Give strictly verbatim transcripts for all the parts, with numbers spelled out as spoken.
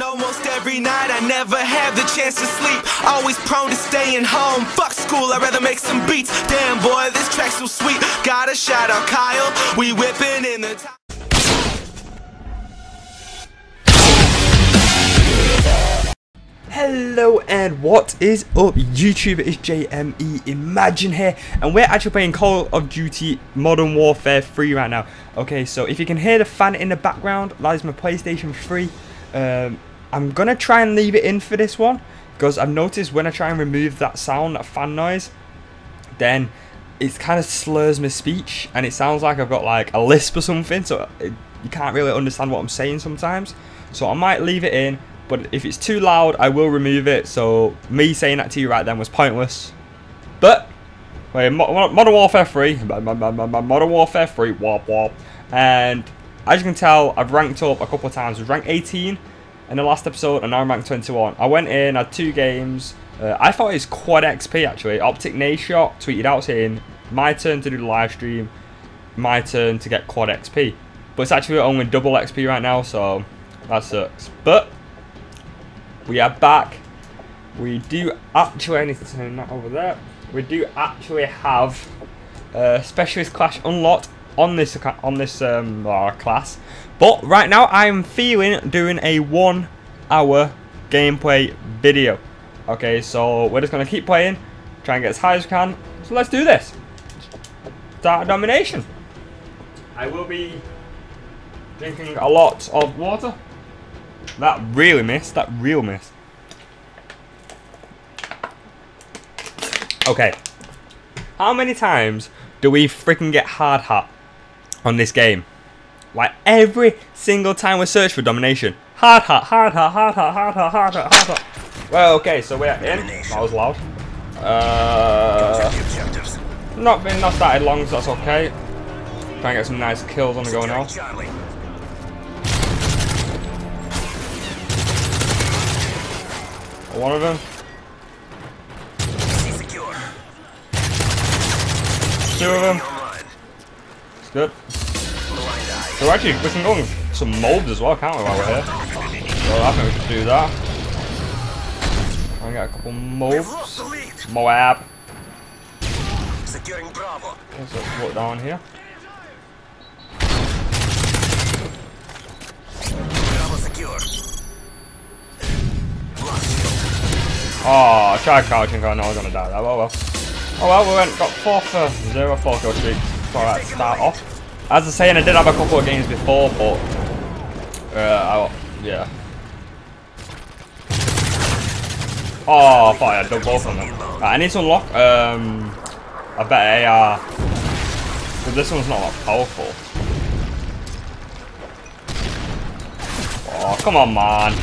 home almost every night. I never have the chance to sleep. Always prone to staying home. Fuck school, I'd rather make some beats. Damn boy, this track's so sweet. Gotta shout out Kyle. We whipping in the top. Hello and what is up YouTube, it's J M E Imagine here, and we're actually playing Call of Duty Modern Warfare three right now. Okay, so if you can hear the fan in the background, that is my PlayStation three. Um, I'm going to try and leave it in for this one, because I've noticed when I try and remove that sound, that fan noise, then it kind of slurs my speech, and it sounds like I've got like a lisp or something, so it, you can't really understand what I'm saying sometimes. So I might leave it in. But if it's too loud, I will remove it, so me saying that to you right then was pointless. But, wait, Modern Warfare three, Modern Warfare three, wop wop. And as you can tell, I've ranked up a couple of times. I was ranked eighteen in the last episode, and now I'm ranked twenty-one. I went in, had two games. Uh, I thought it was quad X P, actually. Optic Nation tweeted out saying, my turn to do the live stream, my turn to get quad X P. But it's actually only double X P right now, so that sucks. But we are back. We do actually, I need to turn that over there. We do actually have uh, specialist clash unlocked on this on this um, uh, class. But right now, I'm feeling doing a one-hour gameplay video. Okay, so we're just gonna keep playing, try and get as high as we can. So let's do this. Start domination. I will be drinking a lot of water. That really missed. That real missed. Okay. How many times do we freaking get Hard Hat on this game? Like every single time we search for domination. Hard Hat, Hard Hat, Hard Hat, Hard Hat, Hard Hat, Hard Hat. Well, okay, so we're in. That was loud. Uh, not been not started long, so that's okay. Try and get some nice kills on the go now. One of them. Two of them. It's good. So actually, we can go on some MOABs as well, can't we, while we're here? So I think we should do that. I got a couple MOABs. MOAB. Okay, so let's walk down here. Oh, I tried crouching, I know I was gonna die there, well, well. Oh well, we went, got four for zero, four kill streaks. It's alright to start off. As I was saying, I did have a couple of games before, but Uh, I, yeah. Oh, I thought I dug both of them. Right, I need to unlock, um, I bet A R. Because this one's not that powerful. Oh, come on, man.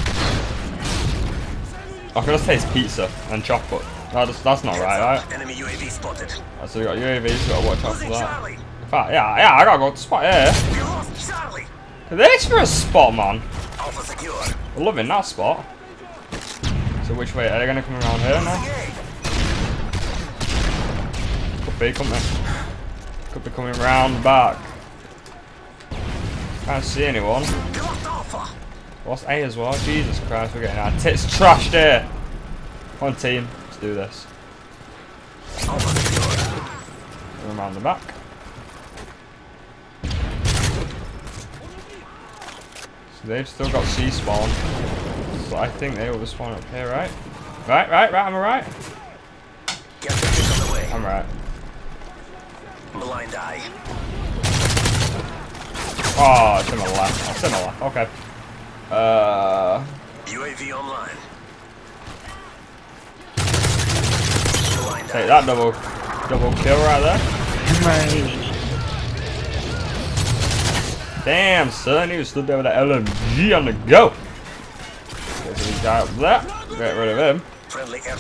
I could just taste pizza and chocolate. No, that's, that's not right, right? Enemy U A V spotted. Right, so we got U A Vs, so gotta watch out for that. In fact, yeah, yeah, I gotta go to spot here. Thanks for a spot, man. I'm loving that spot. So which way? Are they gonna come around here now? Could be coming. Could be coming round back. Can't see anyone. Lost A as well. Jesus Christ, we're getting our tits trashed here. Come on, team. Let's do this. Come around the back. So they've still got C spawn. So I think they will spawn up here, right? Right, right, right. I'm alright. I'm right. Blind eye. Oh, it's in my left. It's in my left. Okay. Uh, U A V online. Take that double, double kill right there. Damn, son, he was stood there with that L M G on the go. Get this guy up there. Get rid of him. Get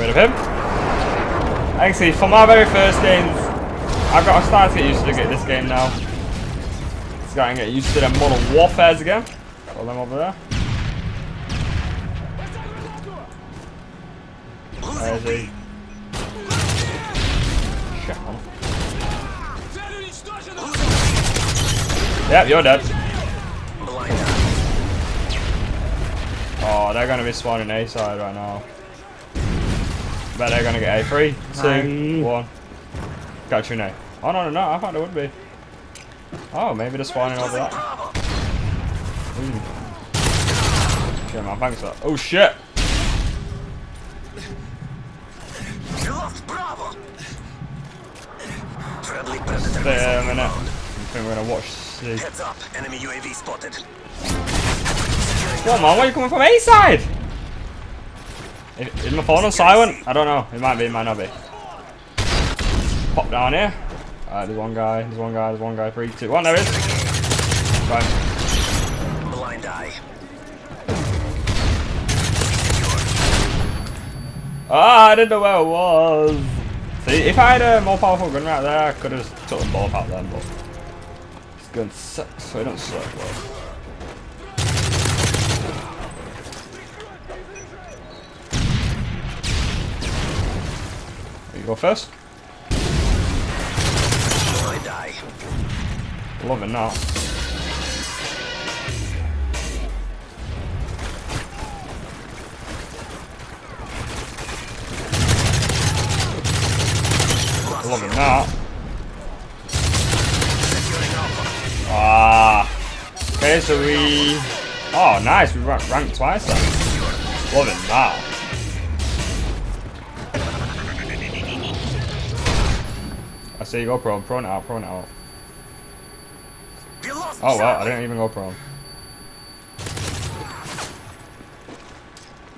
rid of him. Actually, for my very first games, I've got to start to get used to this game now. Got and get used to them Modern Warfares again. Got them over there. There's he. Shit, man. Yep, you're dead. they're going to be spawning A side right now. Bet they're going to get A three, two, no. one. Got you now. Oh, no, no, no, I thought they would be. Oh, maybe they're spawning over that. Ooh. Shit, man, thanks for that. Oh, shit! Stay a minute. I think we're going to watch see. Heads up, enemy U A V spotted. What, man? Why are you coming from A side? Is my phone on silent? I don't know. It might be. It might not be. Pop down here. Alright, there's one guy. There's one guy. There's one guy. Three, two, one. There is. Right. Blind eye. Ah, I didn't know where it was. See, if I had a more powerful gun right there, I could have just took them both out then. But this gun sucks, so it don't suck. Well. Go first. I die. Love it now. Love it now. Ah. Okay, so we. Oh, nice. We ranked rank twice then. Love it now. There you go, prone, prone out, prone out. Oh wow, I didn't even go prone.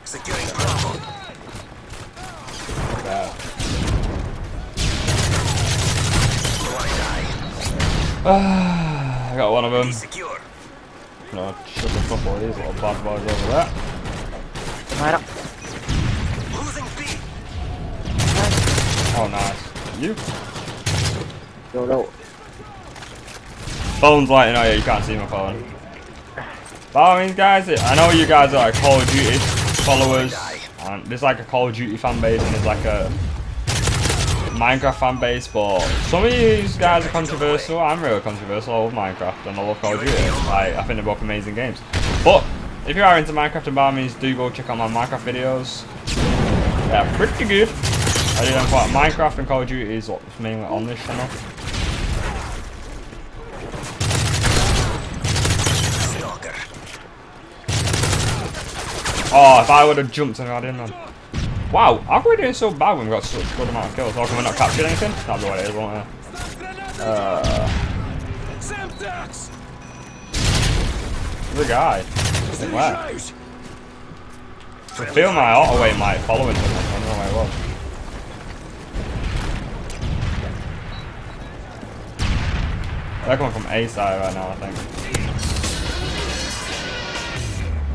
Securing Bravo. I got one of them. No, shut the fuck all these little bad boys over there. Right up. Oh nice. You? No, no. Phone's lighting. Oh yeah, you can't see my phone. By all means, guys, I know you guys are like Call of Duty followers, and there's like a Call of Duty fan base, and there's like a Minecraft fan base. But some of you guys are controversial. I'm really controversial. I love Minecraft and I love Call of Duty. Like, I think they're both amazing games. But if you are into Minecraft, then by all means, do go check out my Minecraft videos. They're pretty good. I do them quite. Minecraft and Call of Duty is what's mainly on this channel. Oh, if I would have jumped and got in, man. Wow, how come we're doing so bad when we've got such a good amount of kills? How come we're not capturing anything? That'll be what it is, won't it? Uh... There's a guy. Where? I feel my auto-way might follow him. I don't know where it was. They're coming from A side right now, I think.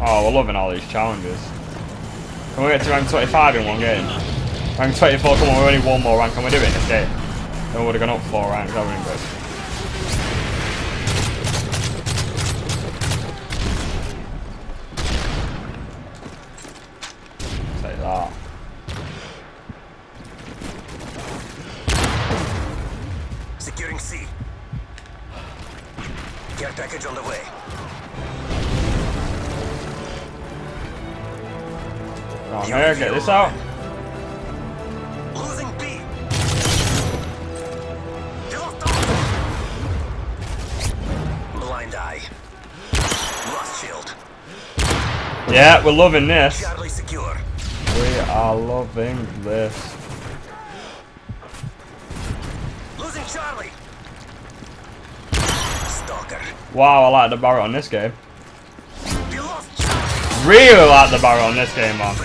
Oh, we're loving all these challenges. Can we get to rank twenty-five in one game? Rank twenty-four, come on, we're only one more rank. Can we do it in this game? Then we would have gone up four ranks, that would have been good. Take that. Securing C. Care package on the way. Oh, here, get this out. Losing B. Blind eye. Lost shield. Yeah, we're loving this. We are loving this. Losing Charlie. Stalker. Wow, I like the Barrett on this game. Really like the Barrett on this game, man.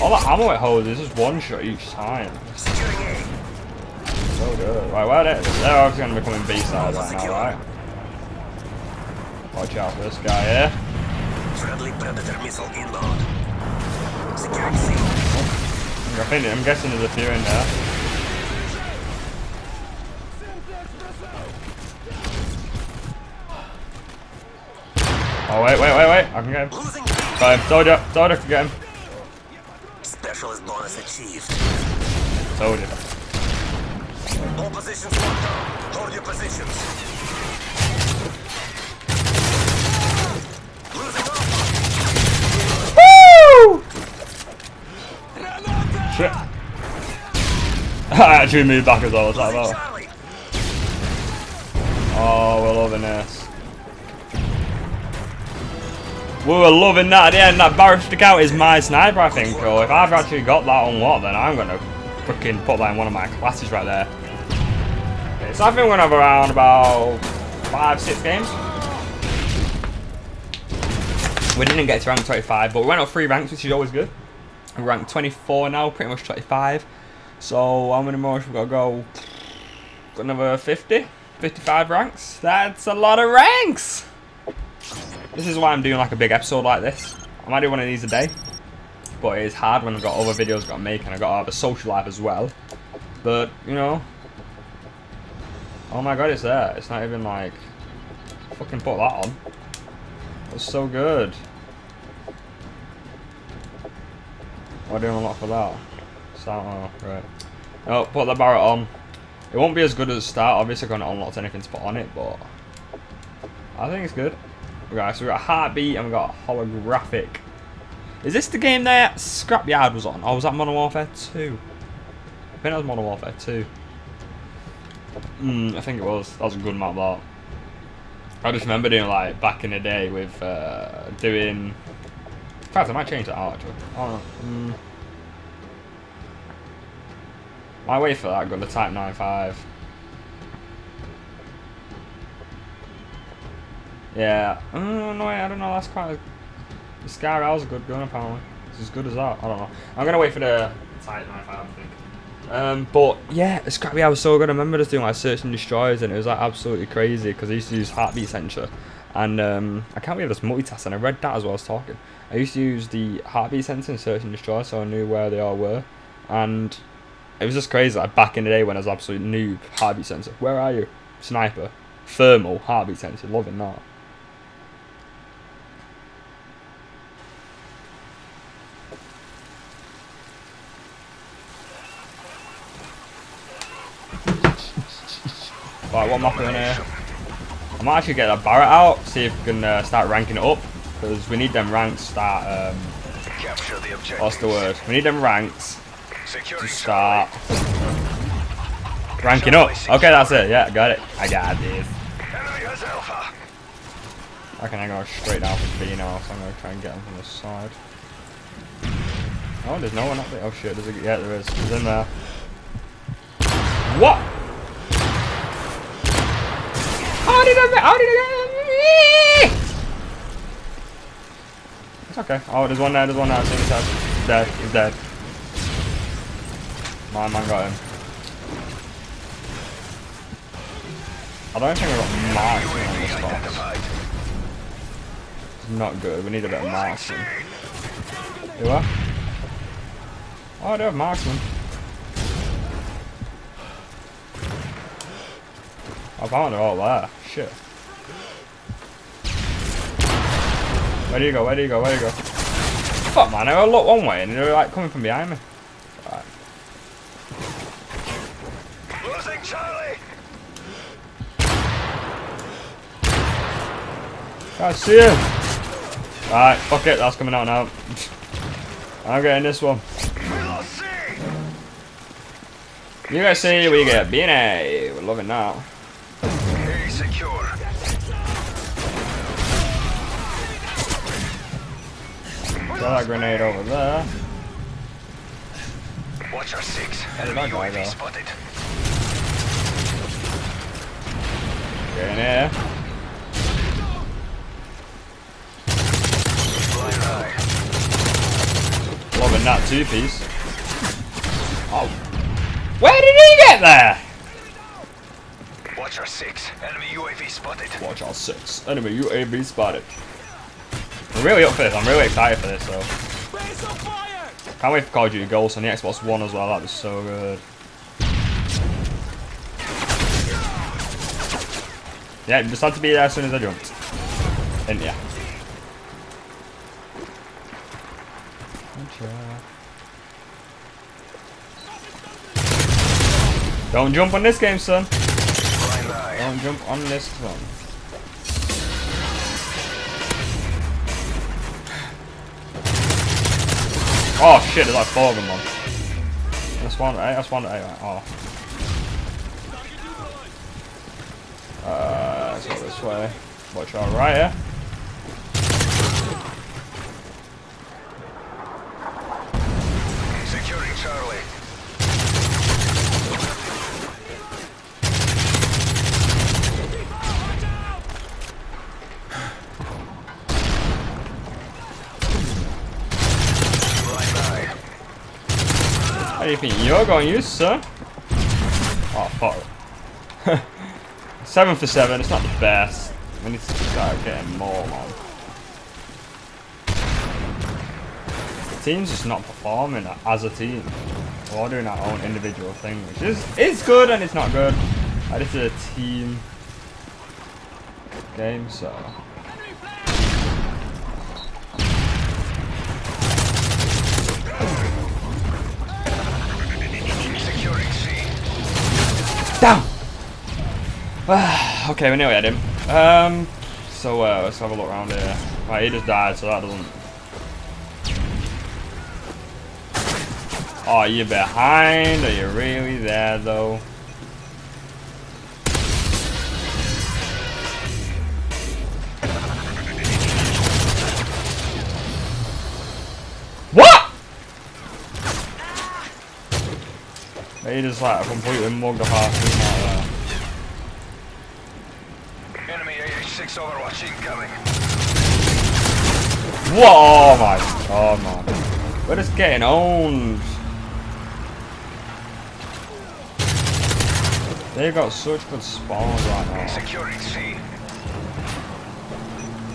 All that ammo it holds is just one shot each time. So good. Right, where they? They're obviously going to be coming B side right now, right? Watch out for this guy here. I think, I'm guessing there's a few in there. Oh, wait, wait, wait, wait. I can get him. Got him. Told you. Told you I could get him. Specialist bonus achieved. Told you. All positions locked down. Hold your positions. Woo! I actually move backwards all the time. Oh, oh we're loving this. We were loving that at the end. That Barrett stick out is my sniper, I think. Or if I've actually got that unlocked, then I'm going to freaking put that in one of my classes right there. Okay, so I think we're going to have around about five, six games. We didn't get to rank twenty-five, but we went up three ranks, which is always good. We're ranked twenty-four now, pretty much twenty-five. So how many more should we go? Got another fifty, fifty-five ranks. That's a lot of ranks. This is why I'm doing like a big episode like this. I might do one of these a day, but it is hard when I've got other videos I've got to make and I've got to have a social life as well. But you know, oh my god, it's there. It's not even like fucking put that on. It's so good. What do I unlock for that? Start, oh, right. Oh, put the Barrett on. It won't be as good as the start. Obviously, I haven't unlocked anything to put on it, but I think it's good. Right, so we got Heartbeat and we got Holographic. Is this the game that Scrapyard was on? Oh, was that Modern Warfare two? I think that was Modern Warfare two. Hmm, I think it was. That was a good map, that. I just remember doing like back in the day with uh, doing. In fact, I might change that out actually. Oh, mm. My way for that, I got the Type ninety-five. Yeah. Oh, no, I don't know. That's quite. A... The Scarrel's a good gun apparently. It's as good as that. I don't know. I'm gonna wait for the Type ninety-five, I think. Um, but yeah, the Scrapyard was so good. I remember just doing like Search and Destroys, and it was like absolutely crazy because I used to use Heartbeat Sensor, and um, I can't believe this multitasking. I read that as well as talking. I used to use the Heartbeat Sensor and Search and Destroy, so I knew where they all were, and it was just crazy. Like back in the day when I was an absolute noob, Heartbeat Sensor. Where are you, sniper? Thermal Heartbeat Sensor. Loving that. Right, one map in here. I might actually get that Barrett out, see if we can uh, start ranking it up, because we need them ranks to start, um, the what's the word? We need them ranks to start ranking up. Okay, that's it, yeah, got it. I got this. I can go straight down for B now, so I'm going to try and get him from the side. Oh, there's no one up there. Oh shit, there's a, yeah, there is. He's in there. What? How did I? How did I? It's okay. Oh, there's one there. There's one there. He's dead. He's dead. My man got him. I don't think we got marksman on this box. It's not good. We need a bit of marksman. Do what? Oh, I do have marksman. I found it all there. Shit. Where do you go? Where do you go? Where do you go? Fuck, man. I looked one way and they were like coming from behind me. Right. Losing Charlie. I see him. Right. Fuck it. That's coming out now. I'm getting this one. You guys see? We get B N A. We're loving that. Got that grenade over there. Watch our six. Enemy U A V spotted. Get in here. Loving that two piece. Oh, where did he get there? Watch our six. Enemy U A V spotted. Watch our six. Enemy U A V spotted. I'm really up for this. I'm really excited for this, though. Can't wait for Call of Duty Ghosts on the Xbox One as well. That was so good. Yeah, just had to be there as soon as I jumped. And yeah. Don't jump on this game, son. Don't jump on this one. Oh shit, there's like four of them on. That's one. That's one. Oh. Uh, let's go this way. Watch our right here. Securing Charlie. How do you think you're going, you sir? Oh fuck. Seven for seven. It's not the best. We need to start getting more, man. The team's just not performing as a team. We're all doing our own individual thing, which is is good and it's not good. Like, this is a team game, so. Down! Okay, we nearly had him. Um, so uh, let's have a look around here. Right, he just died, so that doesn't. Oh, you're behind? Are you really there, though? What? He just like completely mugged a half team like that. Overwatch incoming. Whoa, oh my, oh man. We're just getting owned. They've got such good spawns right now. Securing C.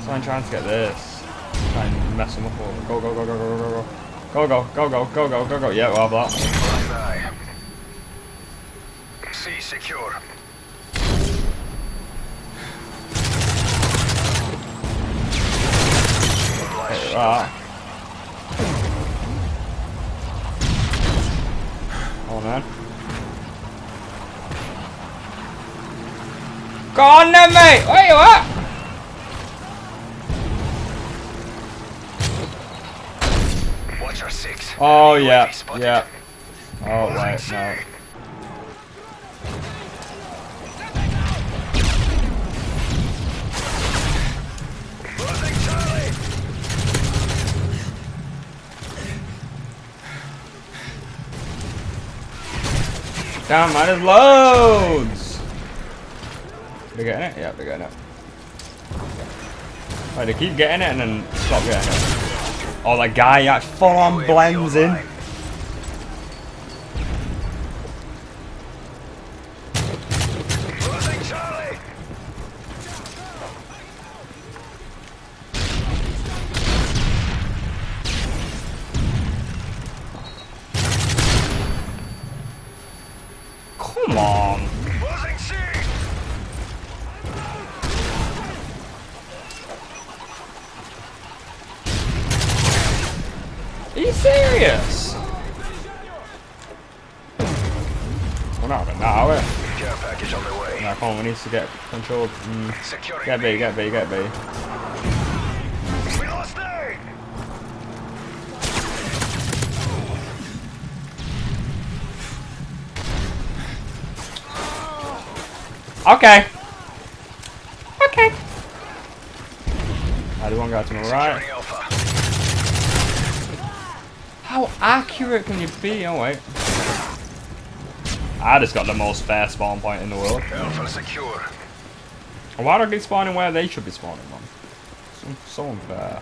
So I'm trying to get this. Try and mess them up over. Go, go, go, go, go, go, go, go. Go, go, go, go, go, go, go. Yeah, we'll have that. C secure. Right. Oh man. Go on then mate! Where you at? Watch our six. Oh yeah, yeah. Oh right, no. Damn, man, there's loads! They're getting it? Yeah, they're getting it. Right, they keep getting it and then stop getting it. Oh, that guy, yeah, full on blends in. To get controlled. Mm. Get B, get B, get B. We lost A. Okay. Okay. I do one guy to my right. How accurate can you be? Oh wait. I just got the most fair spawn point in the world. Alpha secure. Why are they spawning where they should be spawning, man? So, so unfair.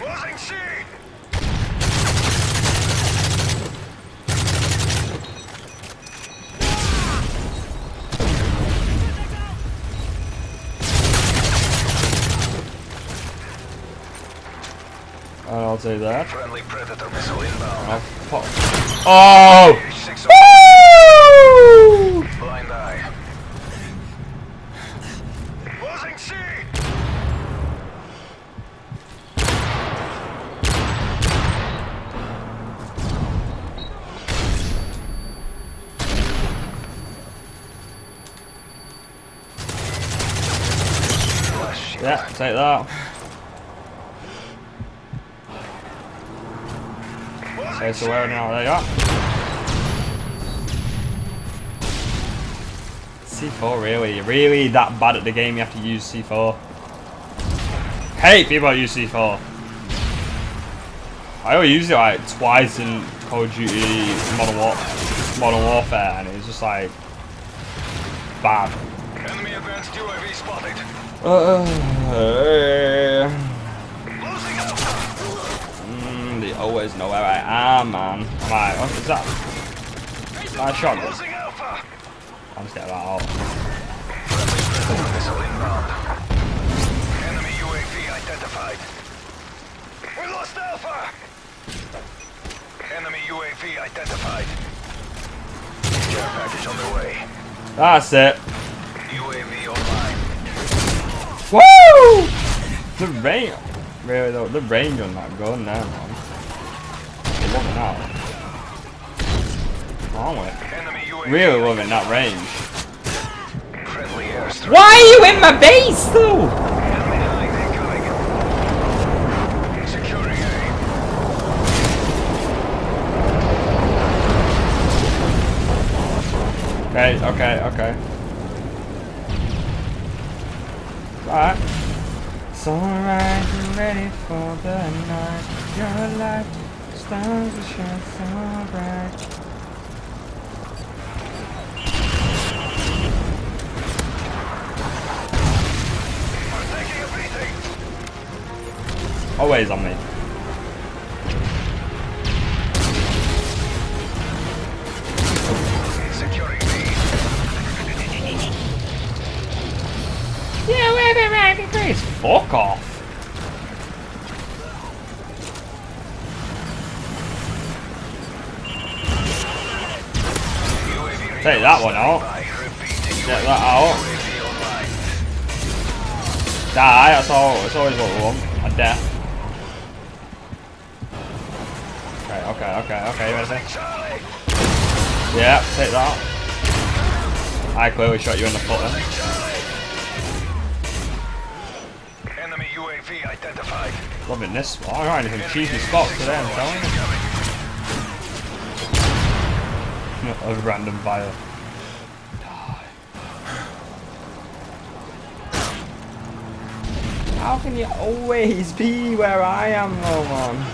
Losing C. I'll say that. Friendly predator missile inbound. Oh! Oh. Yeah, take that. Okay, so where now? There you are. C four, really? Really that bad at the game you have to use C four? Hate people who use C four. I only used it like twice in Call of Duty Modern, War Modern Warfare, and it was just like bad. Enemy advanced U A V spotted. Uh, mm, they always know where I am, man. I'm like, what is that? Nice shot. I'll just get that out. Enemy U A V identified. We lost Alpha. Enemy U A V identified. Care package on the way. That's it. U A V online. Woo! The range, really though, the range on that gun now, man. They're running out. Aren't we? Really loving that range. Why are you in my base though? Okay, okay, okay. Alright. It's alright, you're ready for the night. Your life stands to shine so bright. We're taking a beating. Always on me. Securing me. Yeah, we're Please fuck off. Take that one out. Get that out. Die, that's all, it's always what we want. A death. Okay, okay, okay, okay, ready? Yeah, take that out. I clearly shot you in the foot then. Identified. Loving this one. I don't know anything cheesy spots today, I'm telling you. A random vial. Die. How can you always be where I am, though, man?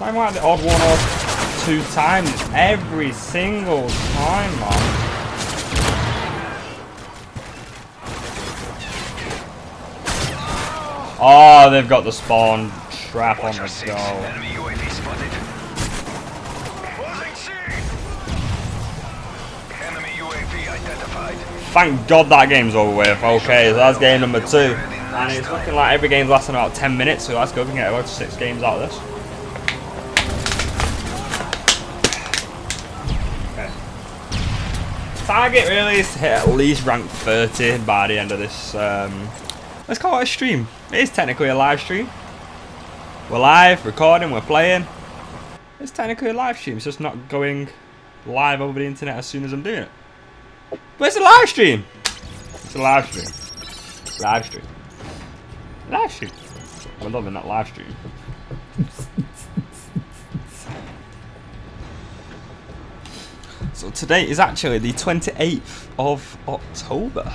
I'm like the odd one or two times every single time, man. Oh, they've got the spawn trap on the go. Thank God that game's over with. Okay, so that's game number two. And it's looking like every game's lasting about ten minutes, so that's good. We can get about six games out of this. Okay. Target really is to hit at least rank thirty by the end of this. Um, Let's call it a stream. It is technically a live stream. We're live, recording, we're playing. It's technically a live stream. It's just not going live over the internet as soon as I'm doing it. But it's a live stream. It's a live stream. Live stream. Live stream. I'm loving that live stream. So today is actually the twenty-eighth of October.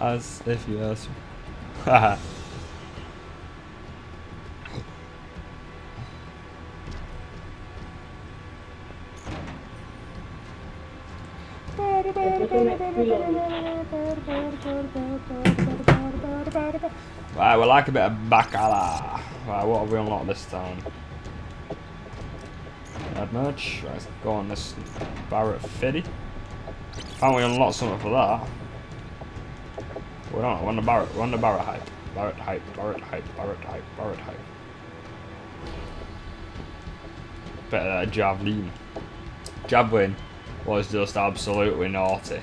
As if you ask. Haha. Right, we like a bit of bacala. Right, what have we unlocked this time? Not much. Right, let's go on this Barrett fiddy. Can't we unlock something for that? We don't know, we're on the Barrett, we're on the Barrett hype. Barrett hype, Barrett hype, Barrett hype, Barrett hype. Better than a Javelin. Javelin was just absolutely naughty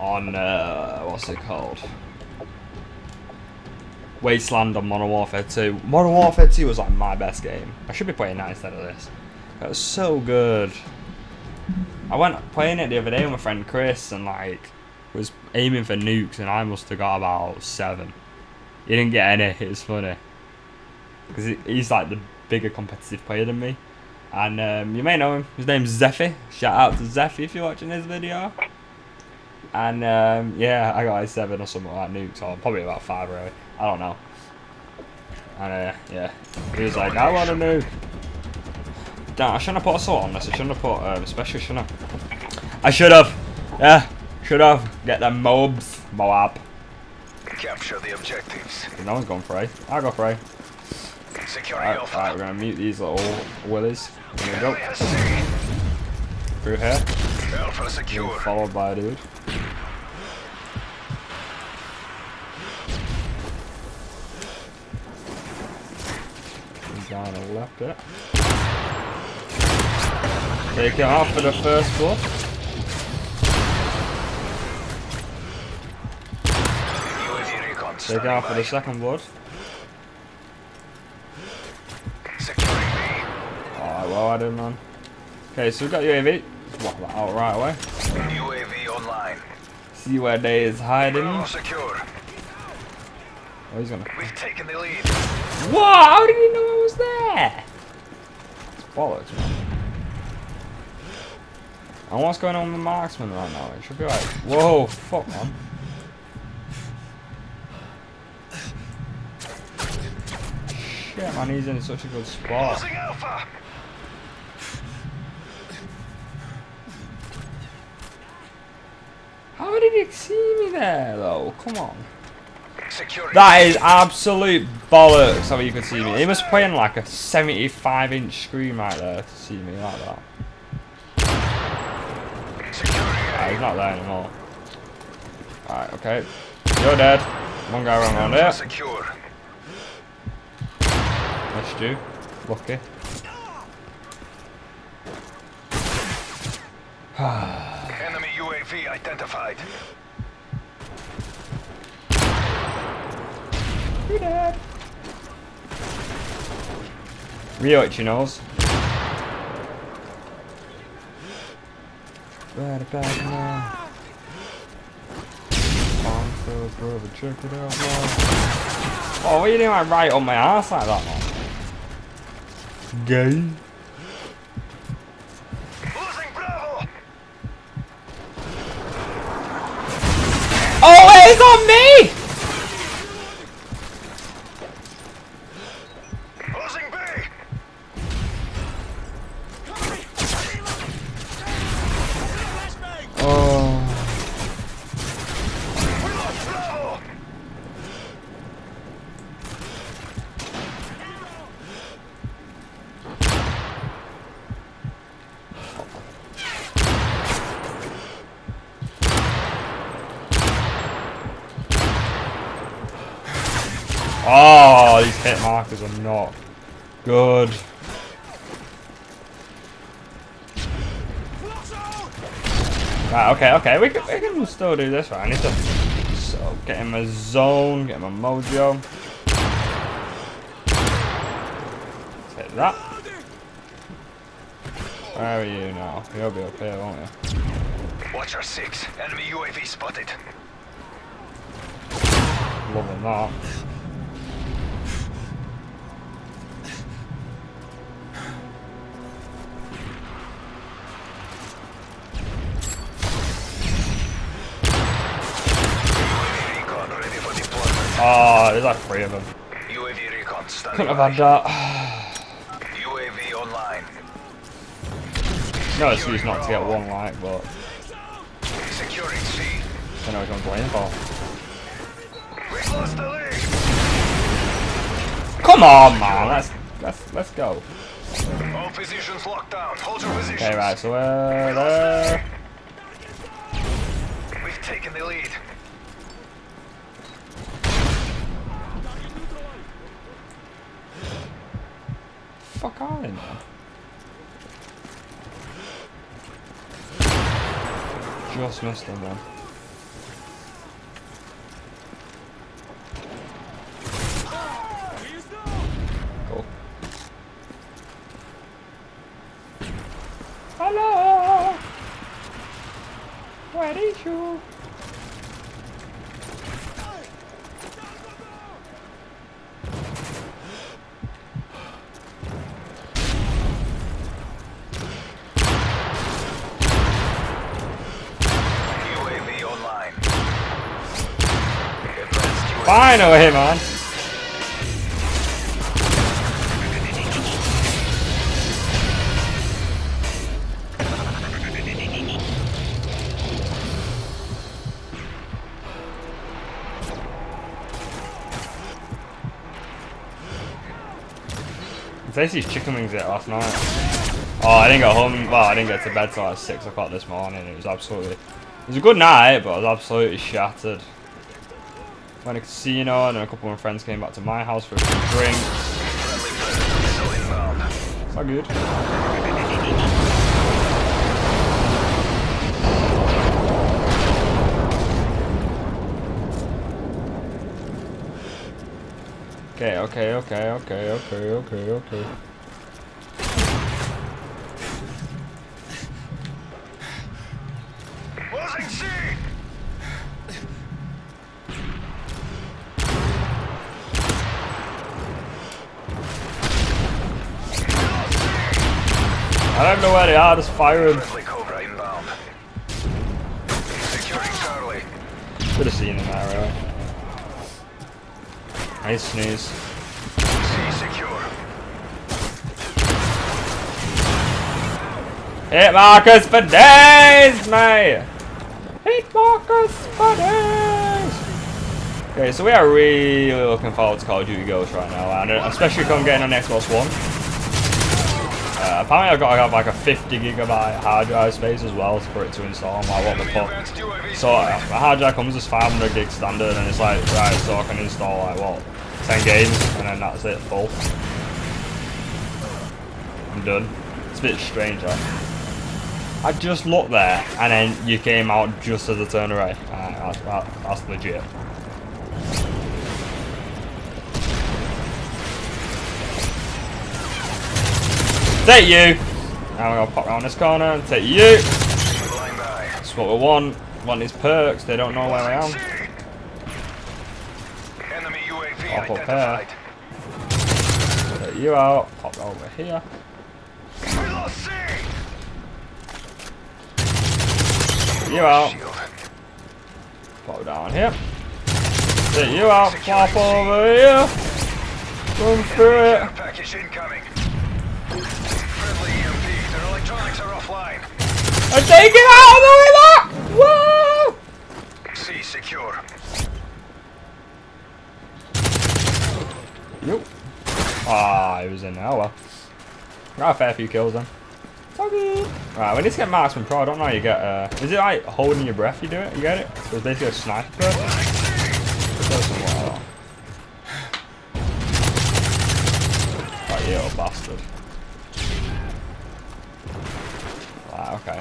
on, uh, what's it called? Wasteland on Modern Warfare two. Modern Warfare two was like my best game. I should be playing that instead of this. That was so good. I went playing it the other day with my friend Chris and like, was aiming for nukes and I must have got about seven. He didn't get any. It was funny because he's like the bigger competitive player than me, And um, you may know him. His name's Zephy. Shout out to Zephy if you're watching this video. And um, yeah, I got a seven or something like nukes, or probably about five really. I don't know. And uh, yeah, he was like, I want a nuke. Damn, I shouldn't have put assault on this. I shouldn't have put um, special, shouldn't I? I should have. Yeah, should have. Get them mobs. MOAB. Capture the objectives. No one's gone for A. I'll go for A. Secure right, alpha. Right, we're gonna mute these little willies. There we go. Through here. Alpha secure. Followed by a dude. He's down to the left there. Take it off for the first blood. Take it off for the second blood. Well, I don't know. Okay, so we've got U A V. Swap that out right away. U A V online. See where they is hiding. Oh, he's gonna. We've taken the lead. Whoa! How did he know I was there? It's bollocks, man. And what's going on with the marksman right now? It should be like, whoa, fuck, man. Shit, man, he's in such a good spot. How did he see me there, though? Come on. Security. That is absolute bollocks how you could see me. He was playing like a seventy-five inch screen right there to see me like that. Nah, he's not there anymore. Alright, okay. You're dead. One guy ran around there. Missed you. Lucky. Ah. Identified. You're dead. Rio itchy nose. Right about now. Bonzo, brother, check it out, man. Oh, what are you doing like, right on my ass like that, man? Gay. Oh, it's on me! Closing B. Oh. Oh, these hit markers are not good. Right, okay, okay, we can, we can still do this. Right, I need to so get in my zone, get in my mojo. Let's hit that. Where are you now? You'll be up here, won't you? Watch our six. Enemy U A V spotted. Loving that. Oh, there's like three of them. U A V recon standby. Couldn't have had that. U A V online. No excuse not to get one right, but securing C. I don't know which one's playing for. We've lost the lead. Come on, man. Let's let's let's go. All positions locked down. Hold your positions. Okay, right. So we're there. We've taken the lead. Fuck on in there. Just missed him, man. Cool. Hello! Where is you? Final hit, man. These chicken wings there last night. Oh, I didn't go home. Well, I didn't get to bed till like six o'clock this morning. It was absolutely. It was a good night, but I was absolutely shattered. Went to a casino, and then a couple of my friends came back to my house for a few drinks. It's not good. Okay, okay, okay, okay, okay, okay, okay. Closing scene. I don't know where they are. Just fire them. Should have seen them there, really. I sneeze. Secure. Hit markers for days, mate! Hit markers for days! Okay, so we are really looking forward to Call of Duty Ghosts right now, and especially come getting on Xbox One. Uh, apparently I've got to have like a fifty gigabyte hard drive space as well for it to install, like what the fuck. So uh, my hard drive comes as five hundred gig standard, and it's like, right, so I can install like what? ten games, and then that's it, full. I'm done. It's a bit strange, right? I just looked there, and then you came out just as I turned away. Uh, that's, that, that's legit. Take you! Now we're gonna pop around this corner and take you! That's what we want. Want these perks, they don't know where I am. Up there. Get you out. Pop over here. Get you out. Pop down here. Get you out. Pop over here. Come through it. I'm taking it out of the way back. Whoa! C secure. Nope. Ah, it was in there. Oh well. Got a fair few kills then. Okay. Right, we need to get Marksman Pro. I don't know how you get. Uh, is it like holding your breath you do it? You get it? So it's basically a sniper. Pro. Right, you little bastard. Right, okay.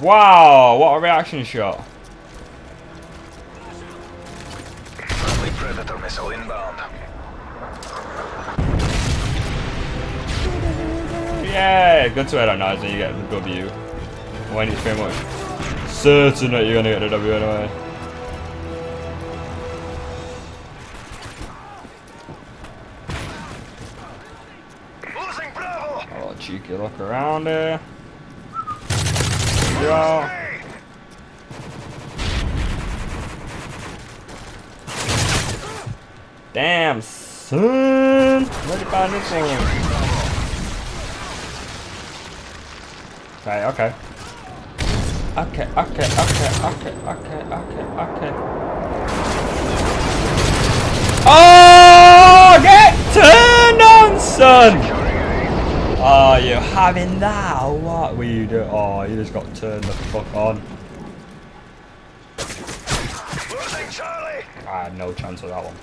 Wow, what a reaction shot. Friendly Predator missile inbound. Yeah, good to hear that noise when you get the W. When it's pretty much certain that you're gonna get the W anyway. Losing Bravo! Oh, cheeky look around here. Yo. Damn son! Where did you find this one? Okay, okay. Okay, okay, okay, okay, okay, okay, okay. Oh, get turned on, son! Oh, you having that or what were you doing? Oh, you just got turned the fuck on. I had no chance with that one.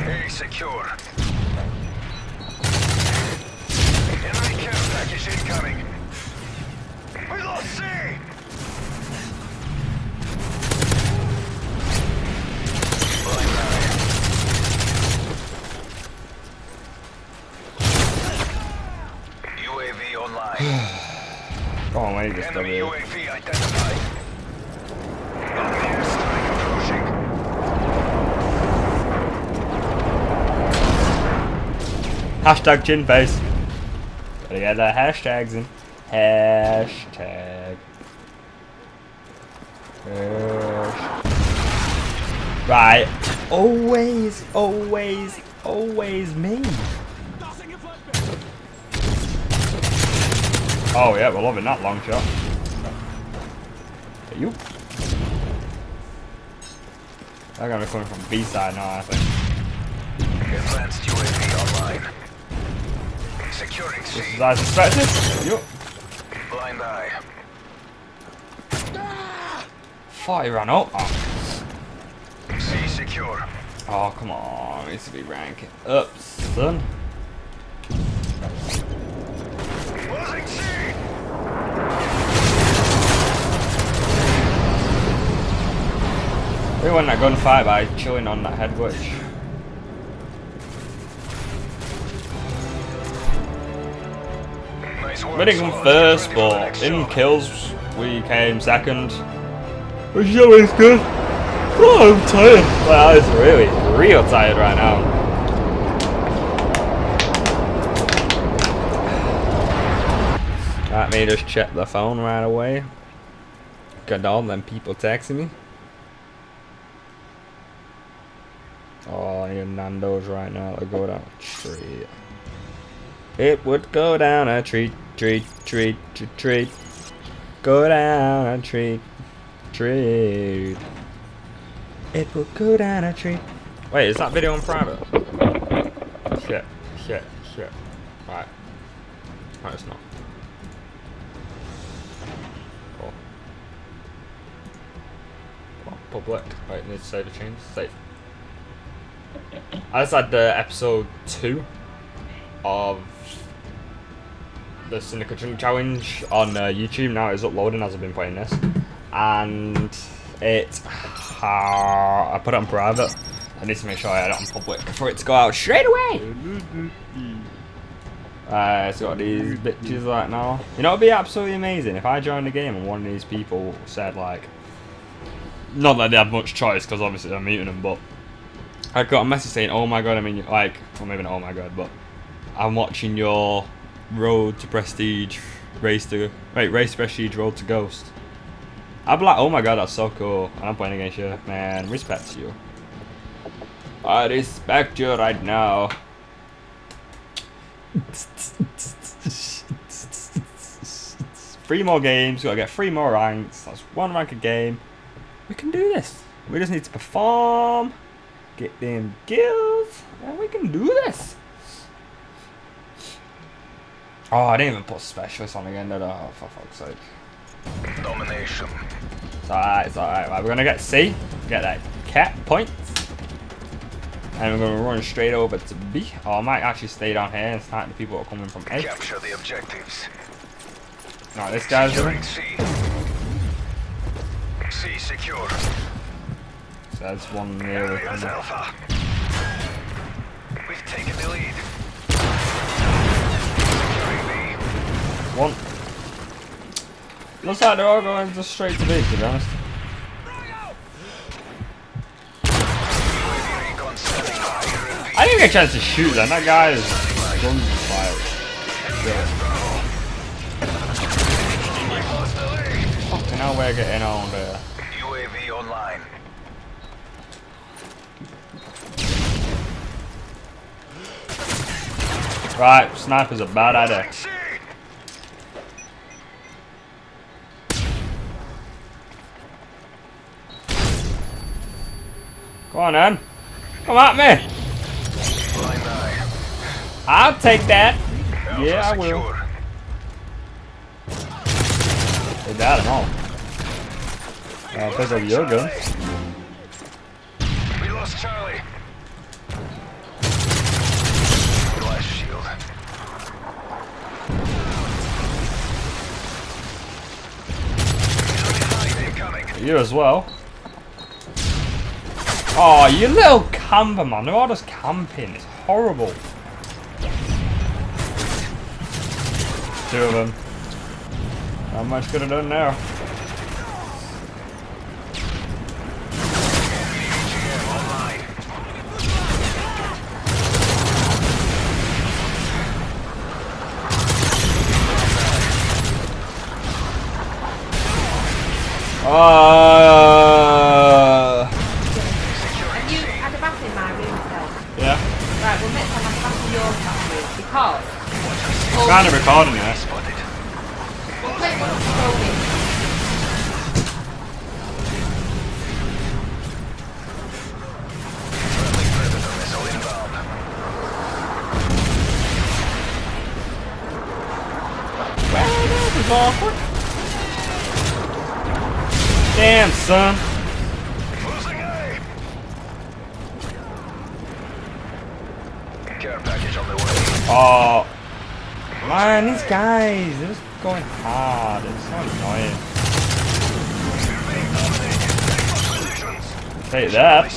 Hey, secure. Enemy care package incoming. We lost C. Go on, wait, just W. Hashtag chin face. Gotta get the hashtags in. Hashtag. Hashtag. Right. Always, always, always me. Oh yeah, we're loving that long shot. Are you? They're gonna be coming from B side now, I think. Advanced U A V online. Securing C. This is as expected. Yup. Blind eye. Thought he ran up. Oh. C secure. Oh come on, needs to be ranking up, son. We won that gunfight by chilling on that head witch. Nice work, we didn't come first, but in kills we came second. Which is always good. Oh, I'm tired. Well, it's really, real tired right now. Let me just check the phone right away. Got all them people texting me. Oh, in Nando's right now, it'll go down a treat. It would go down a treat, treat, treat, treat, treat. Go down a treat, treat. It will go down a treat. Wait, is that video on private? Shit, shit, shit. Alright. No, it's not. Cool. Come on, public. Wait, need to save the change. Save. I just had uh, episode two of the Syndicate Challenge on uh, YouTube. Now it's uploading as I've been playing this, and it uh, I put it on private. I need to make sure I had it on public for it to go out straight away. Uh, it's got these bitches right now. You know, it'd be absolutely amazing if I joined the game and one of these people said, like, not that they had much choice because obviously I'm muting them, but. I got a message saying, oh my god, I mean, like, well, maybe not oh my god, but I'm watching your Road to Prestige, Race to, wait, Race to Prestige, Road to Ghost. I'd be like, oh my god, that's so cool. And I'm playing against you, man, respect you. I respect you right now. Three more games, gotta get three more ranks. That's one rank a game. We can do this. We just need to perform. Get them kills, and we can do this. Oh, I didn't even put specialist on again, did I? Oh, for fuck's sake. Domination. It's alright, it's alright. Right, we're gonna get C, get that cat points, and we're gonna run straight over to B. Oh, I might actually stay down here and snipe the people that are coming from A. Capture the objectives. Alright, this guy's doing C. C secure. That's one near the Alpha. We've taken the lead. One. Looks like they're all going just straight to B, to be honest. I didn't get a chance to shoot them. That guy is gun fire. Fucking hell, we're getting on there. U A V online. Right, sniper's a bad idea. Come on, then. Come at me. I'll take that. Yeah, I will. They died and all. Uh, because of your gun. We lost Charlie. You as well. Oh, you little camper, man. They're all just camping. It's horrible. Two of them. Not much could have done there. Uh... And you had a bath in my room today. Yeah. Right, well next time I have a bath in your room because... I'm kind of recording this. We'll play one of the rolling. Well, this is awkward. Damn, son. Care package on the way. Oh, man, these guys, they're just going hard. It's so annoying. Take that.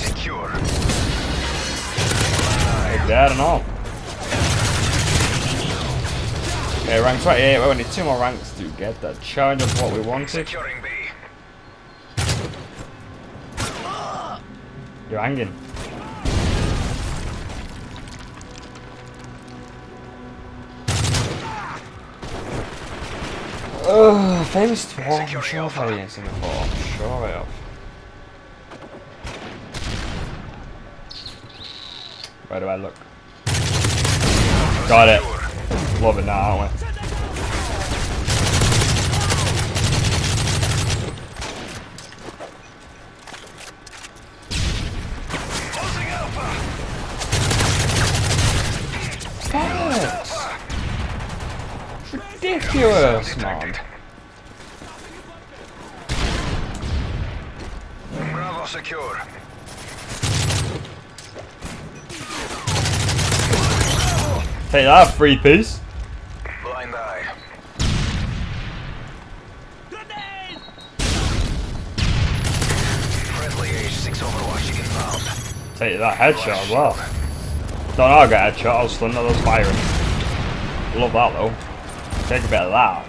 Take that and all. Okay, rank twenty-eight. We only need two more ranks to get that challenge of what we wanted. You're hanging. Ugh, famous dwarf. I'm sure I've had against him before. I'm sure I have. Where do I look? Got it. Love it now, aren't we? Ridiculous, man. Bravo secure. Take that, free piece. Blind eye. Grenade! Friendly H six Overwatch inbound. Take that headshot as well. Don't know I got a headshot, I was stunned at those firing. Love that though. Take a bit of that.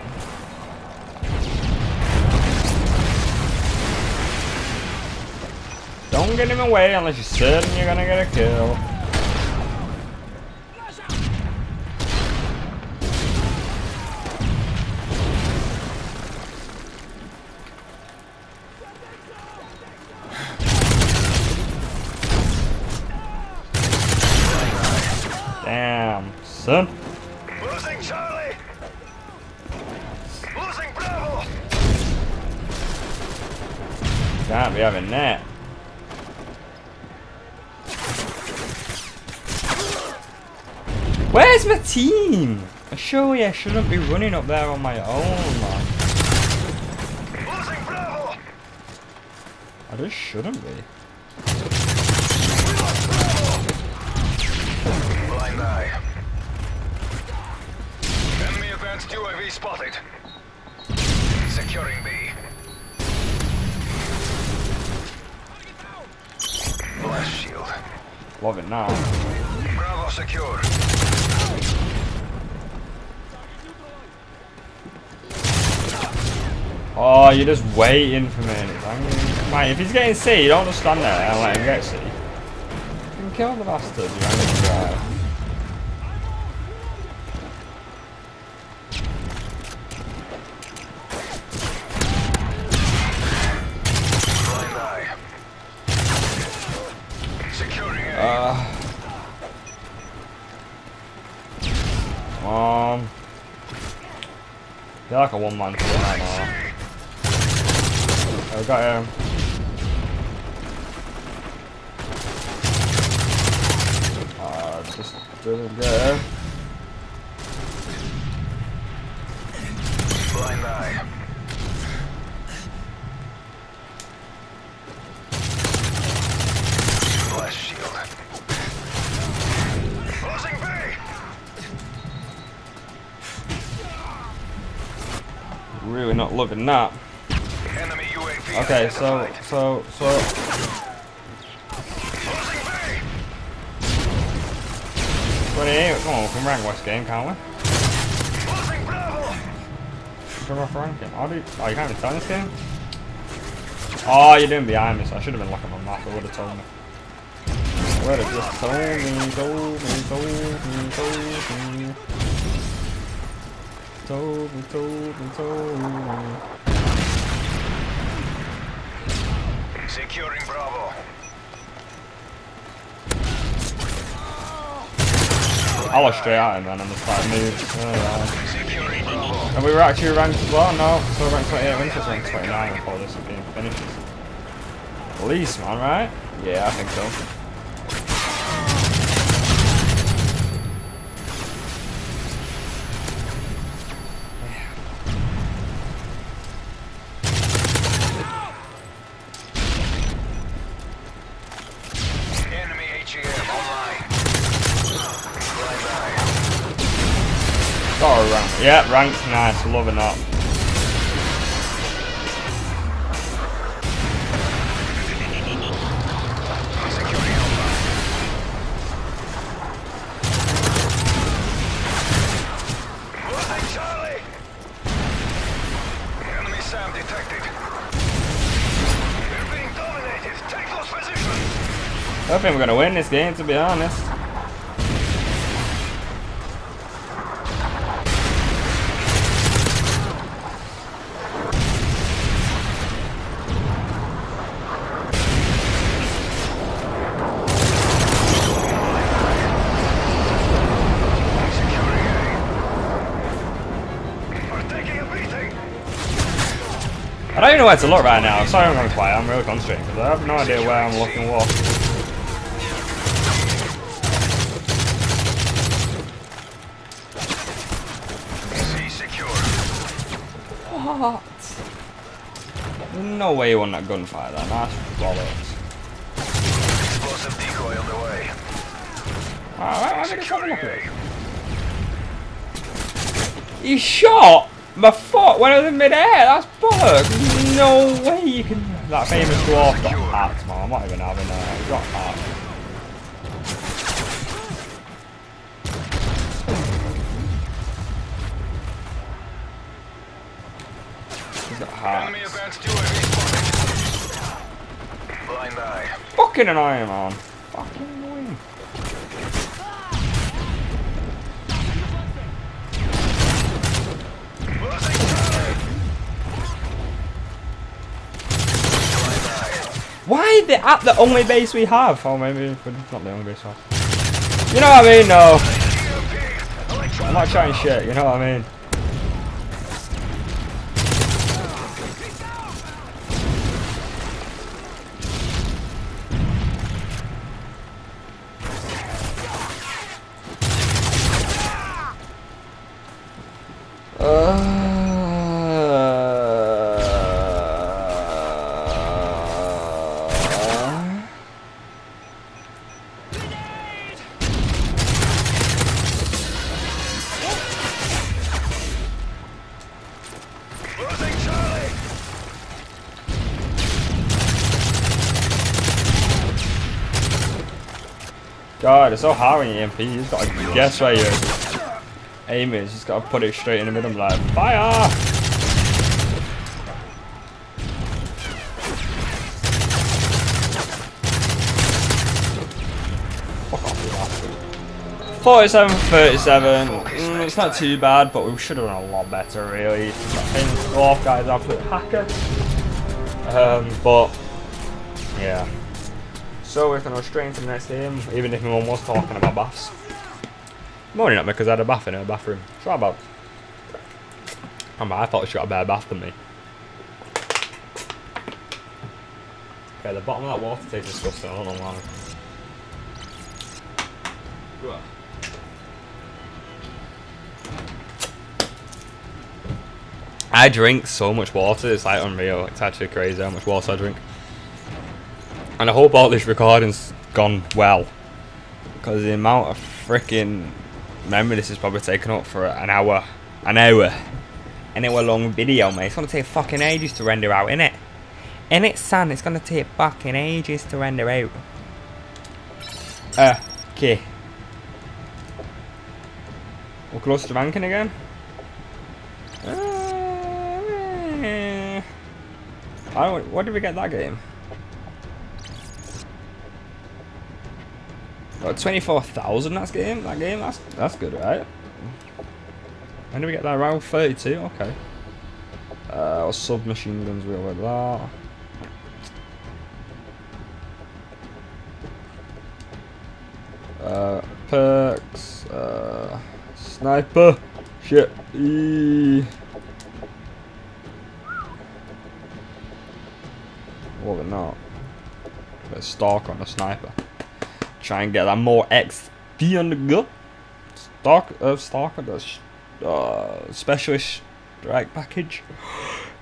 Don't get him away unless you're certain you're gonna get a kill. Damn, son. Can't be having that. Where's my team? Surely I shouldn't be running up there on my own, man. I just shouldn't be. Blind eye. Enemy advanced U A V spotted. Securing B. Shield. Love it now. Bravo secure. Oh, you're just waiting for me. Mate, if he's getting C, you don't just stand there and let him get C. You can kill the bastard. They're like a one man team right now. Oh, we got him. Ah, uh, just doesn't go. Blind eye. Flash shield. Closing bay. Really not loving that. Enemy U A V okay, so, so, so. twenty-eight, come on, we can rank West game, can't we? Come off ranking. Oh, you can't even tell this game? Oh, you're doing behind me, so I should have been looking on my map, it would have told me. It would have just told me, told me, told me, told me. Told me. Told me, told me, told me. Securing Bravo. I was straight Iron Man on the side move. Oh, wow. And we were actually ranked as well now. So we're ranked twenty-eight, we're just ranked twenty-nine before this game finishes. At least, man, right? Yeah, I think so. Yeah, rank's nice, loving that. I think we're gonna win this game, to be honest. I don't even know where to look right now. Sorry, I'm going to quiet. I'm really concentrating because I have no idea where I'm looking. What? What? No way you won that gunfire. That nice bollocks. Explosive decoy on the way. All right, I'm going to look at it. You shot my foot when I was in midair. That's bollocks. No way you can. That famous dwarf got hacked, man. I'm not even having that. He got hacked. He got hacked. Fucking annoying, man. Fucking annoying. Why are they at the only base we have? Oh, maybe it's not the only base we have. You know what I mean? No. I'm not trying shit, you know what I mean? God, it's so hard when you M P, you just gotta guess where your aim is, you just gotta put it straight in the middle, like, fire! forty-seven thirty-seven, mm, it's not too bad, but we should have done a lot better, really. That dwarf guy's absolute hacker. Um, but, yeah. So we're going to straight into the next game, even if my mum was talking about baths. Moaning at me because I had a bath in her bathroom. So how about? I, I thought she got a better bath than me. Okay, the bottom of that water tastes disgusting. I don't know why. I drink so much water, it's like unreal. It's actually crazy how much water I drink. And I hope all this recording's gone well, because the amount of freaking memory this is probably taken up for an hour, an hour, an hour long video, mate. It's gonna take fucking ages to render out, innit? Innit, son? It's gonna take fucking ages to render out. Uh, okay. We're close to ranking again. Uh, I don't. What did we get that game? twenty-four thousand, that's game, that game, that's, that's good, right? When do we get that round? thirty-two, okay. Uh, submachine guns, we'll get that. Uh, perks. Uh, sniper. Shit. Eee. What but not? Let's stalk on the sniper. Try and get that more X P on the gun. Stalk of stalker. The uh, specialist strike package.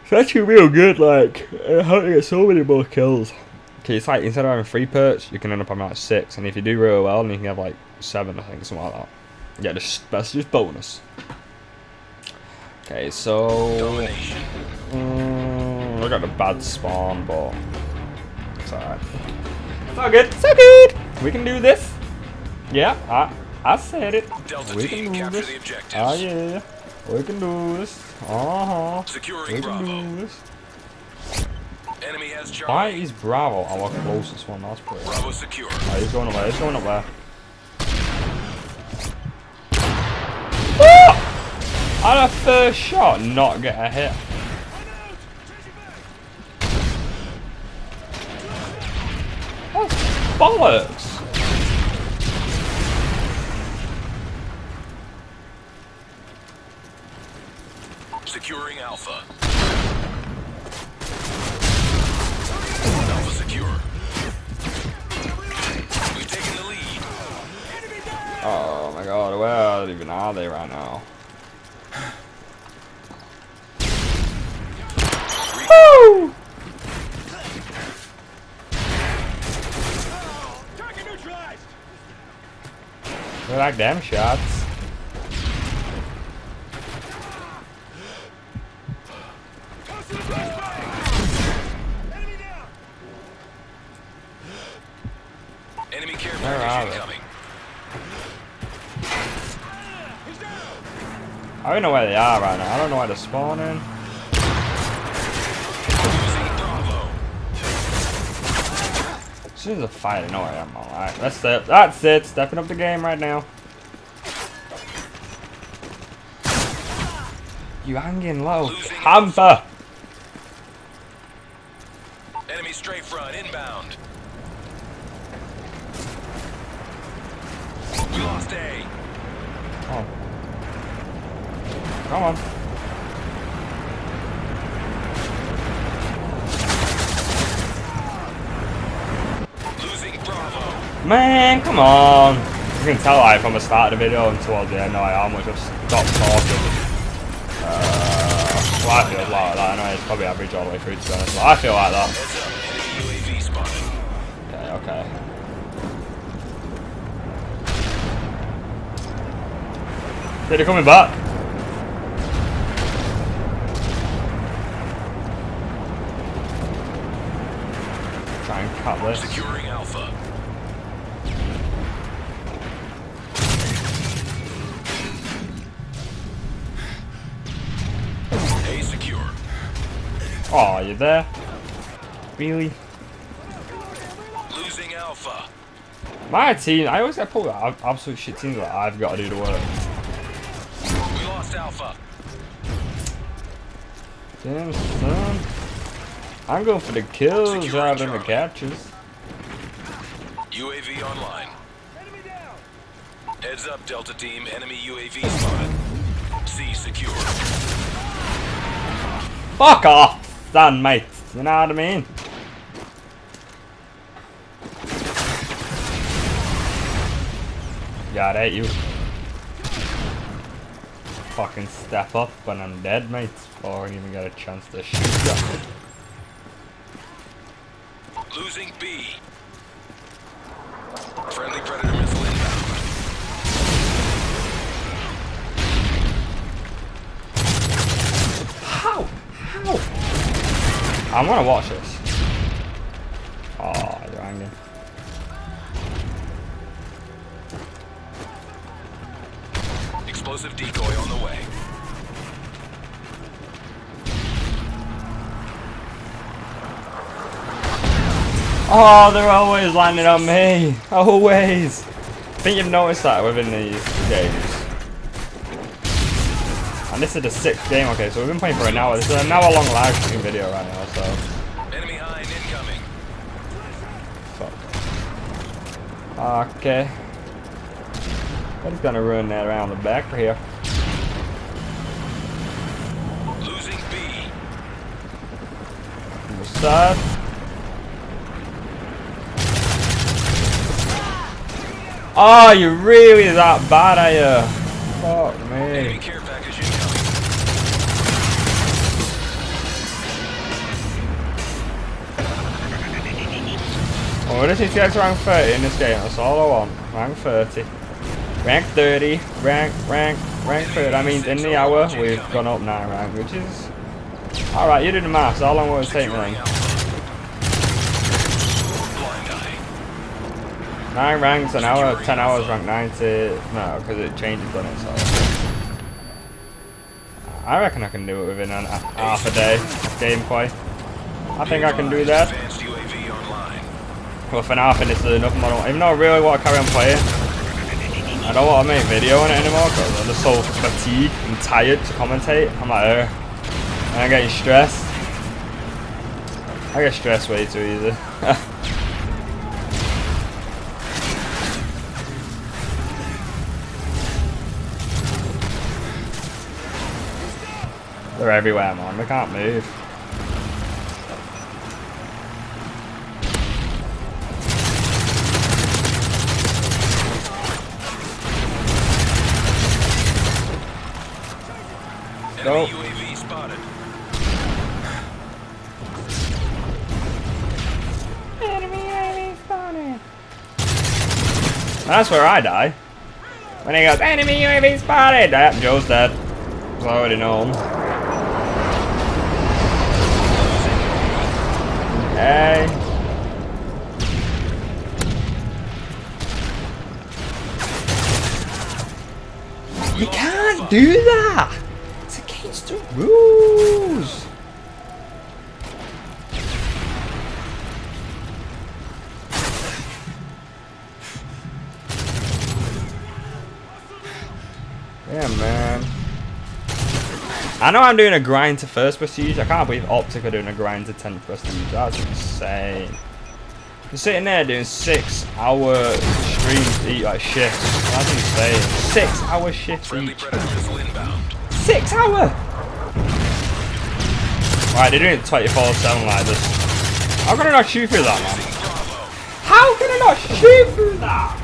It's actually real good. Like, how to get so many more kills. Okay, it's like instead of having three perks, you can end up having like six, and if you do really well, then you can have like seven, I think, something like that. Yeah, just, that's just bonus. Okay, so um, I got the bad spawn, but it's alright. It's all good. It's all good. We can do this. Yeah, I I said it. Delta we can do this. Oh yeah, we can do this. Uh huh. Securing we can Bravo. Do this. Enemy has charge. Why is Bravo our closest one? That's pretty. Bravo secure. Oh, he's going away. He's going away. Oh! On a first shot, not get a hit. That's bollocks. Securing Alpha. Alpha secure. We've taken the lead. Oh my god, where even are they right now? Woo! They're like damn shots. Where are they? I don't know where they are right now. I don't know where they're spawning. As soon as I fight, I know where I am. Alright, that's it. That's it. Stepping up the game right now. You hanging low. Hamper! Enemy straight front inbound. We lost A. Oh. Come on. Losing Bravo. Man, come on. You can tell I, from the start of the video and towards the end, I almost just stopped talking. Uh, well, I feel like that. I know it's probably average all the way through to be honest, but I feel like that. Okay, okay. Yeah, they're coming back. Try and cut this. Securing Alpha. A secure. Oh, you there? Really? Losing Alpha. My team. I always get pulled out. Absolute shit teams that I've got to do the work. Alpha. Damn son. I'm going for the kills rather than the captures. U A V online. Enemy down. Heads up, Delta Team. Enemy U A V spotted. C secure. Fuck off, son, mate. You know what I mean? God, I hate you. Fucking step up when I'm dead, mate. Before I don't even get a chance to shoot you. Losing B. Friendly predator missile inbound. How? How? I want to watch this. Oh, you're angry. Explosive decoy on the way. Oh, they're always landing on me. Always. I think you've noticed that within these games. And this is the sixth game, okay, so we've been playing for an hour. This is an hour long live stream video right now, so. Enemy high incoming. Fuck. Okay. That's gonna run that around the back for here. Losing B. On the side. Ah! Oh, you really that bad, are you? Fuck me. Oh, this is just rank thirty in this game, that's all I want. Rank thirty. Rank thirty. Rank, rank, rank thirty. That means in the hour we've gone up nine rank, which is... Alright, you do the maths, how long will it take me then? nine ranks, an hour, ten hours, rank ninety. No, because it changes on it, so... I reckon I can do it within an, a, half a day of gameplay. I think I can do that. With an half and this is enough model, even though I really want to carry on playing. I don't want to make video on it anymore because I'm just so fatigued and tired to commentate. I'm like, oh, and I'm getting stressed. I get stressed way too easy. They're everywhere, man. They can't move. Go. U A V spotted. Enemy U A V spotted. That's where I die. When he goes, enemy U A V spotted! Ah, Joe's dead. I already know him. Hey. Okay. You can't do that! The rules. Yeah, man. I know I'm doing a grind to first prestige. I can't believe Optic are doing a grind to tenth prestige. That's insane. You're sitting there doing six hour streams to eat like shifts. That's insane. Six hour shifts each. Six hour. Right, they're doing it twenty-four seven like this. How can I not shoot through that, man? How can I not shoot through that?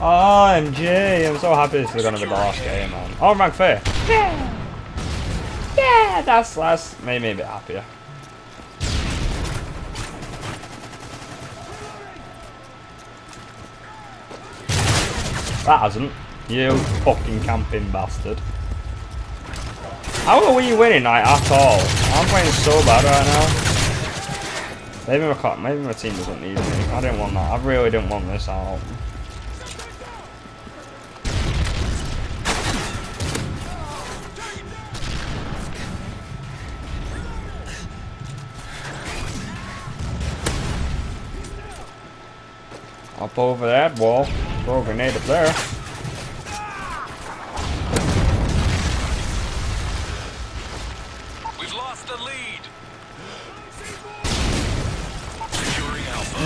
O M G, I'm so happy this is going to be the last game, man. Oh, rank fair. Yeah. Yeah, that's, that's made me a bit happier. That hasn't. You fucking camping bastard. How are we winning like, at all? I'm playing so bad right now. Maybe my, maybe my team doesn't need me. I didn't want that. I really didn't want this out. Up over that wall. Throw a grenade up there.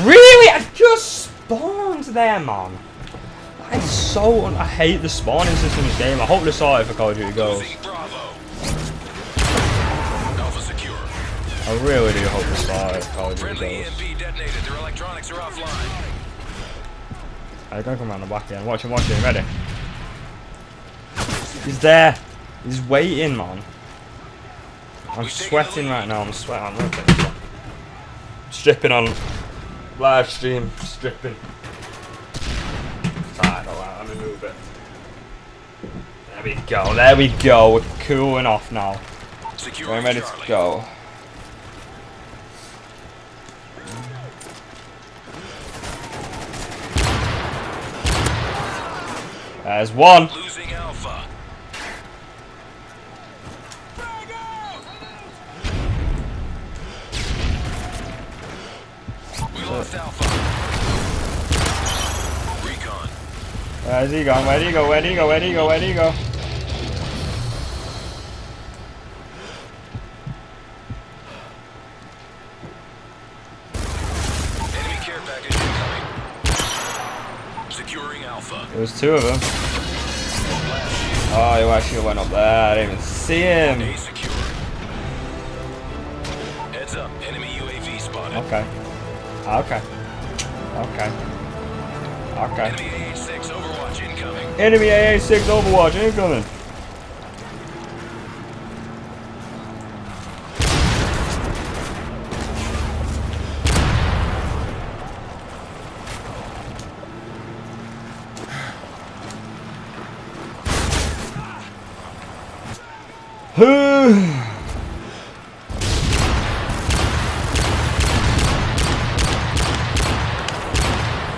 Really? I just spawned there, man. That is so un I hate the spawning system in this game. I hope they saw it for Call of Duty Ghosts. I really do hope they saw it for Call of Duty Ghosts. They're going to come around the back again. Watch him, watch him. Ready? He's there. He's waiting, man. I'm sweating right now. I'm sweating. I'm okay. Stripping on... Live stream stripping. Alright, alright, let me move it. There we go, there we go. We're cooling off now. We're ready to go. There's one. Losing alpha. Where's he going? Where do you go? Where do you go? Where do you go? Where do you go? Enemy care package incoming. Securing alpha. Alpha. It was two of them. Oh, he actually went up there. I didn't even see him. Heads up, enemy U A V spotted. Okay. Okay. Okay. Okay. Enemy A A six Overwatch incoming. Enemy A A six Overwatch incoming.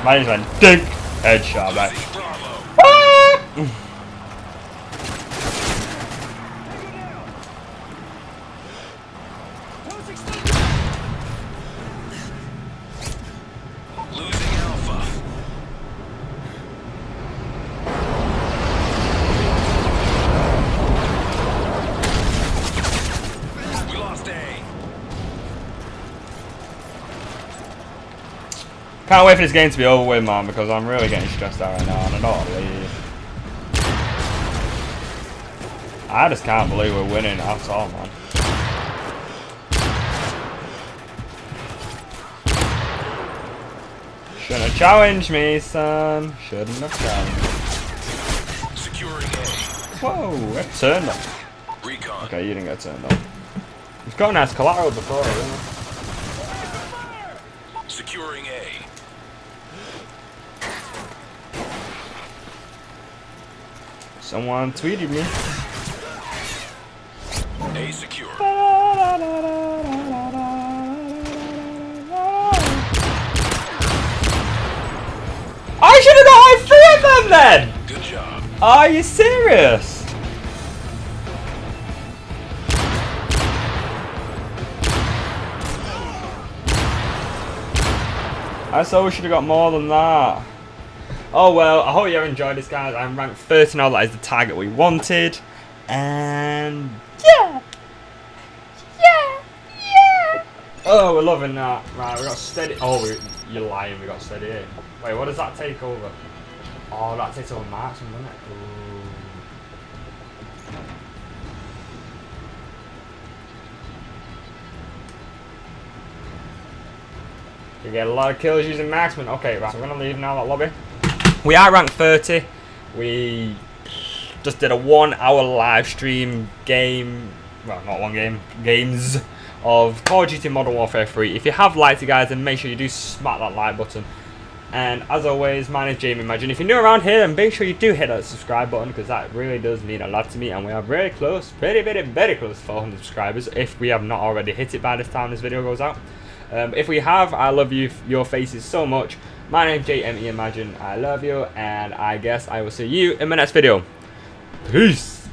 Mine is a dick headshot, man. Losing Alpha. We lost A. Can't wait for this game to be over with, man, because I'm really getting stressed out right now, and I don't want to leave. I just can't believe we're winning at all, man. Shouldn't have challenged me, son. Shouldn't have challenged. Securing A. Whoa, it turned up. Recon. Okay, you didn't get turned up. We've got a nice collateral before, isn't it? Securing A. Someone tweeted me. A secure. I should have got all three of them then! Good job. Are you serious? I thought we should have got more than that. Oh well, I hope you enjoyed this, guys. I'm ranked thirty now. That is the target we wanted. And yeah! Yeah! Yeah! Oh, we're loving that. Right, we got steady. Oh, we, you're lying. We got steady in. Wait, what does that take over? Oh, that takes over Marksman, doesn't it? Ooh. We get a lot of kills using Marksman. Okay, right, so we're going to leave now, that lobby. We are ranked thirty. We just did a one hour live stream game. Well, not one game. Games of Call of Duty Modern Warfare three. If you have liked it, guys, then make sure you do smack that like button. And as always, my name is J M E Imagine. If you're new around here, then make sure you do hit that subscribe button, because that really does mean a lot to me. And we are very close, pretty, very, very close to four hundred subscribers, if we have not already hit it by the time this video goes out. Um, if we have, I love you, your faces so much. My name is J M E Imagine, I love you, and I guess I will see you in my next video. Peace!